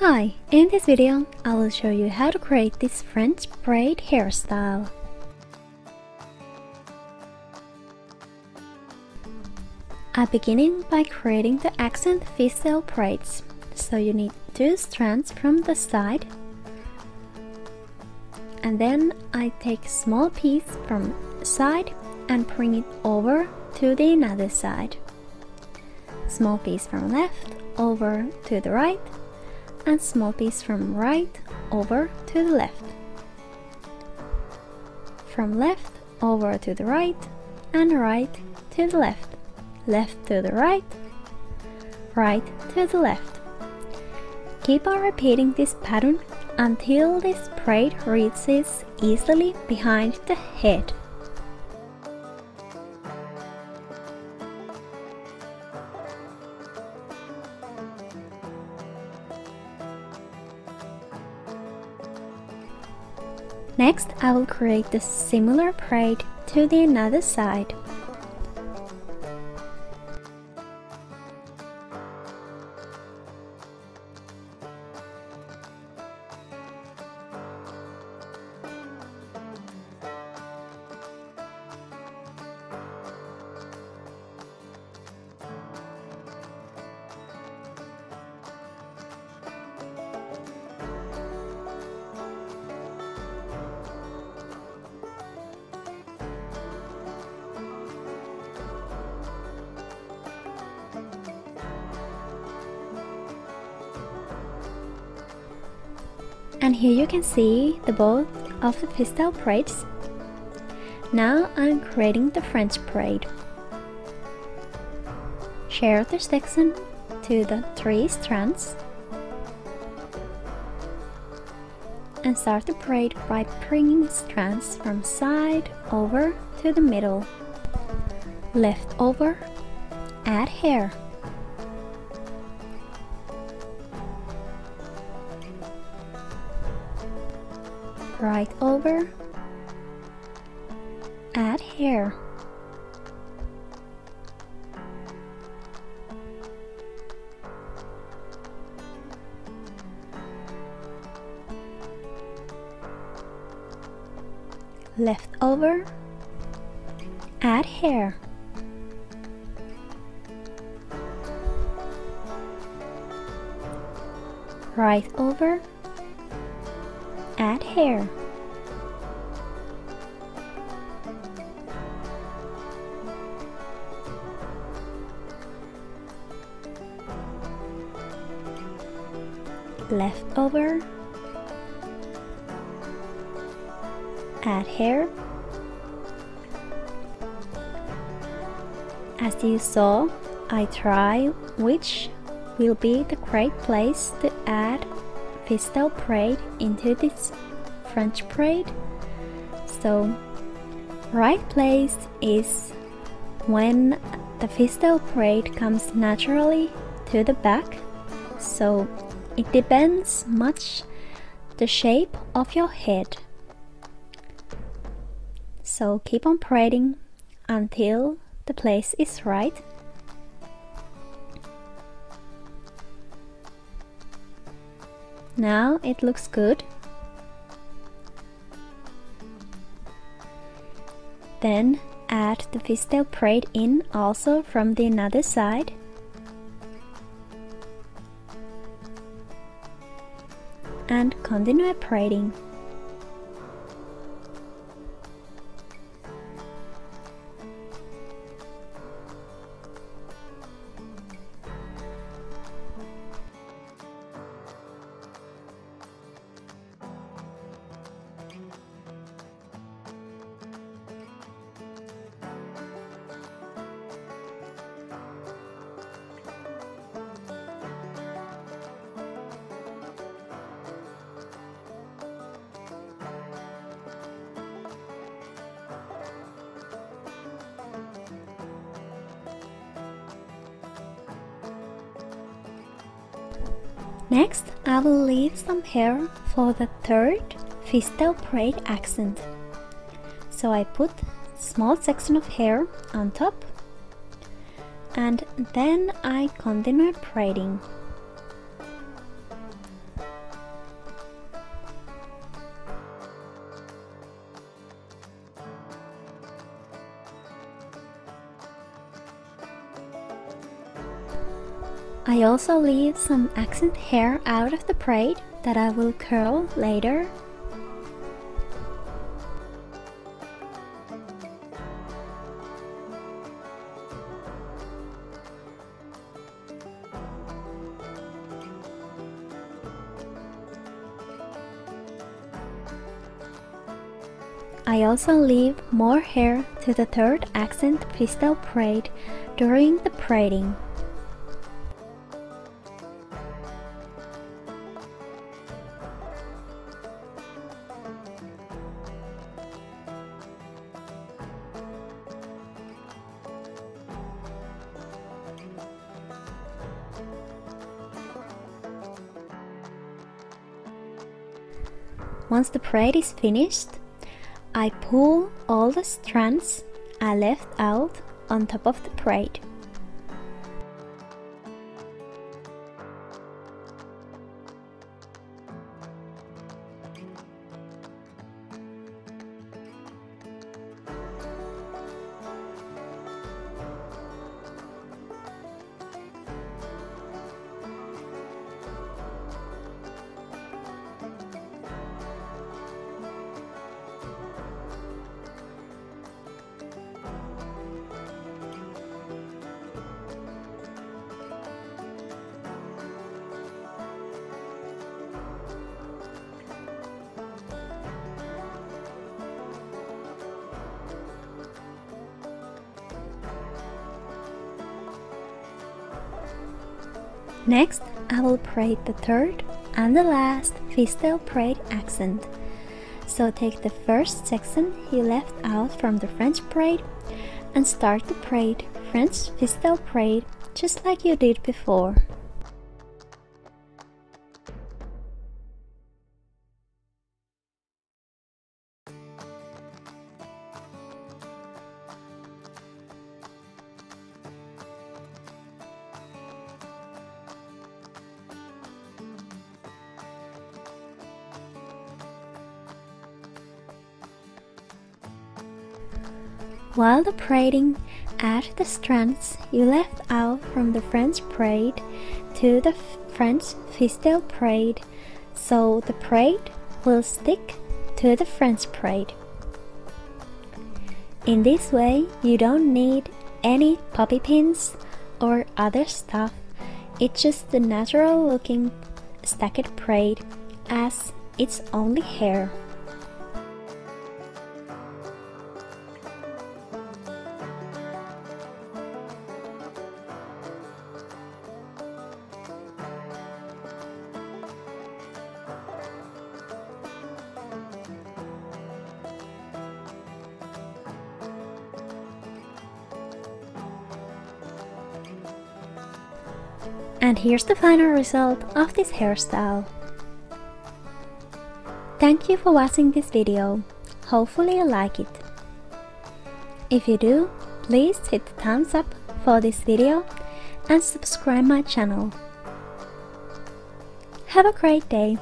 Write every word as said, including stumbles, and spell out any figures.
Hi, in this video, I will show you how to create this French braid hairstyle. I'm beginning by creating the accent V-style braids, so you need two strands from the side. And then I take small piece from side and bring it over to the another side. Small piece from left over to the right. And small piece from right over to the left, from left over to the right, and right to the left, left to the right, right to the left. Keep on repeating this pattern until this braid reaches easily behind the head. Next, I will create the similar braid to the another side. And here you can see the both of the V-style braids. Now I'm creating the French braid. Share the section to the three strands. And start the braid by bringing strands from side over to the middle. Left over, add hair. Right over, add hair, left over, add hair, right over, add hair, left over, add hair. As you saw, I try which will be the great place to add V-style braid into this French braid. So right place is when the V-style braid comes naturally to the back, so it depends much the shape of your head. So keep on braiding until the place is right. Now it looks good. Then add the V-style braid in also from the another side. And continue braiding. Next, I will leave some hair for the third V-style braid accent. So I put small section of hair on top, and then I continue braiding. I also leave some accent hair out of the braid that I will curl later. I also leave more hair to the third accent pistol braid during the braiding. Once the braid is finished, I pull all the strands I left out on top of the braid. Next, I will braid the third and the last pistol braid accent. So take the first section you left out from the French braid and start to braid French pistol braid just like you did before. While the braiding, add the strands you left out from the French braid to the French pistol braid, so the braid will stick to the French braid. In this way, you don't need any poppy pins or other stuff, it's just the natural looking stacked braid as it's only hair. And here's the final result of this hairstyle. Thank you for watching this video. Hopefully you like it. If you do, please hit the thumbs up for this video and subscribe my channel. Have a great day.